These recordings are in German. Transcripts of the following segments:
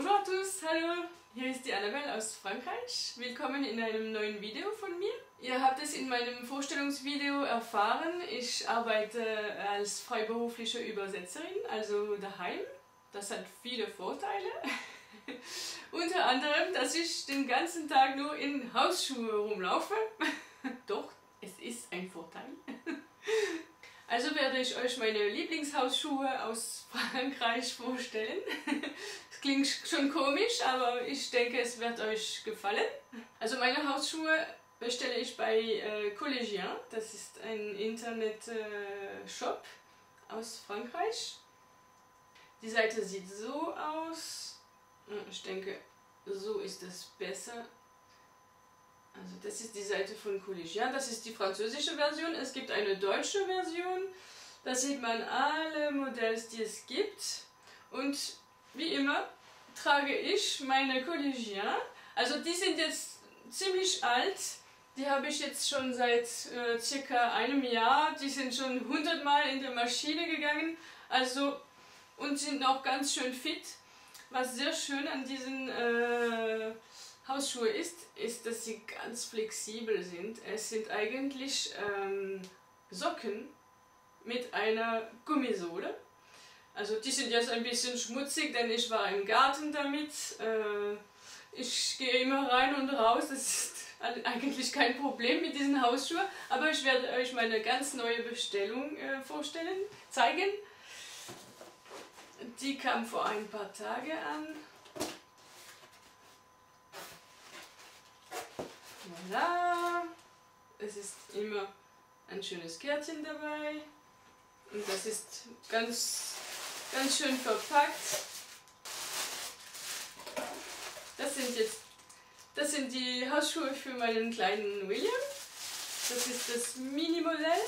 Bonjour à tous, hallo! Hier ist die Annabel aus Frankreich. Willkommen in einem neuen Video von mir. Ihr habt es in meinem Vorstellungsvideo erfahren, ich arbeite als freiberufliche Übersetzerin, also daheim. Das hat viele Vorteile. Unter anderem, dass ich den ganzen Tag nur in Hausschuhe rumlaufe. Doch, es ist ein Vorteil. Also werde ich euch meine Lieblingshausschuhe aus Frankreich vorstellen. Das klingt schon komisch, aber ich denke, es wird euch gefallen. Also meine Hausschuhe bestelle ich bei Collégien. Das ist ein Internet-Shop aus Frankreich. Die Seite sieht so aus. Ich denke, so ist das besser. Also das ist die Seite von Collégien, das ist die französische Version, es gibt eine deutsche Version, da sieht man alle Modells, die es gibt. Und wie immer trage ich meine Collégien, also die sind jetzt ziemlich alt, die habe ich jetzt schon seit circa einem Jahr, die sind schon 100-mal in die Maschine gegangen, also und sind auch ganz schön fit, was sehr schön an diesen Hausschuhe ist, dass sie ganz flexibel sind. Es sind eigentlich Socken mit einer Gummisohle. Also die sind jetzt ein bisschen schmutzig, denn ich war im Garten damit. Ich gehe immer rein und raus, das ist eigentlich kein Problem mit diesen Hausschuhen. Aber ich werde euch meine ganz neue Bestellung vorstellen, zeigen. Die kam vor ein paar Tagen an. Voilà. Es ist immer ein schönes Kärtchen dabei und das ist ganz schön verpackt. Das sind die Hausschuhe für meinen kleinen William. Das ist das Mini-Modell.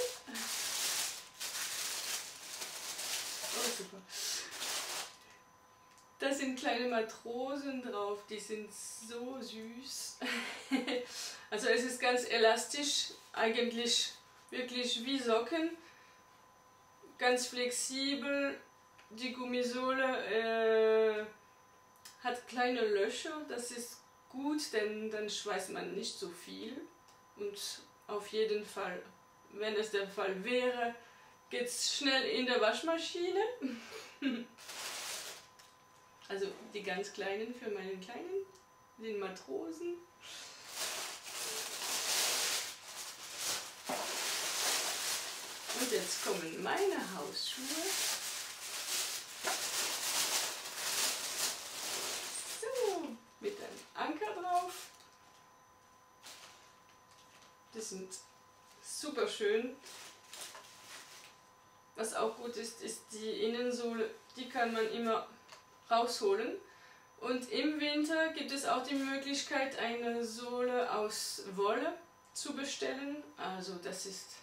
Oh, super. Da sind kleine Matrosen drauf, die sind so süß. Also es ist ganz elastisch, eigentlich wirklich wie Socken. Ganz flexibel, die Gummisohle hat kleine Löcher, das ist gut, denn dann schweißt man nicht so viel. Und auf jeden Fall, wenn es der Fall wäre, geht es schnell in der Waschmaschine. Also die ganz kleinen für meinen Kleinen, den Matrosen. Und jetzt kommen meine Hausschuhe. So, mit einem Anker drauf. Die sind super schön. Was auch gut ist, ist die Innensohle, die kann man immer rausholen. Und im Winter gibt es auch die Möglichkeit, eine Sohle aus Wolle zu bestellen. Also das ist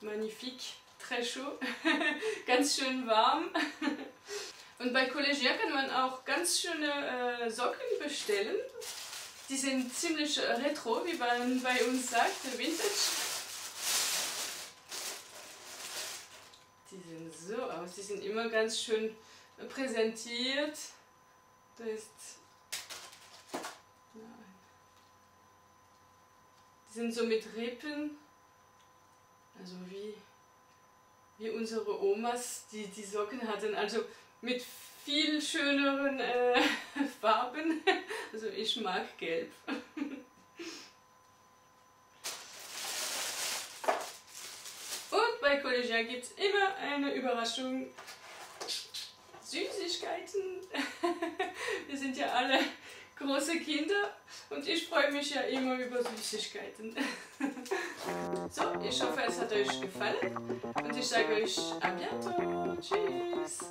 magnifique, très chaud, ganz schön warm. Und bei Collégien kann man auch ganz schöne Socken bestellen. Die sind ziemlich retro, wie man bei uns sagt, vintage. Die sehen so aus, die sind immer ganz schön präsentiert. Da ist. Nein. Die sind so mit Rippen, also wie unsere Omas, die Socken hatten, also mit viel schöneren Farben. Also ich mag Gelb. Und bei Collégien gibt es immer eine Überraschung. Süßigkeiten. Wir sind ja alle große Kinder und ich freue mich ja immer über Süßigkeiten. So, ich hoffe, es hat euch gefallen und ich sage euch à bientôt. Tschüss.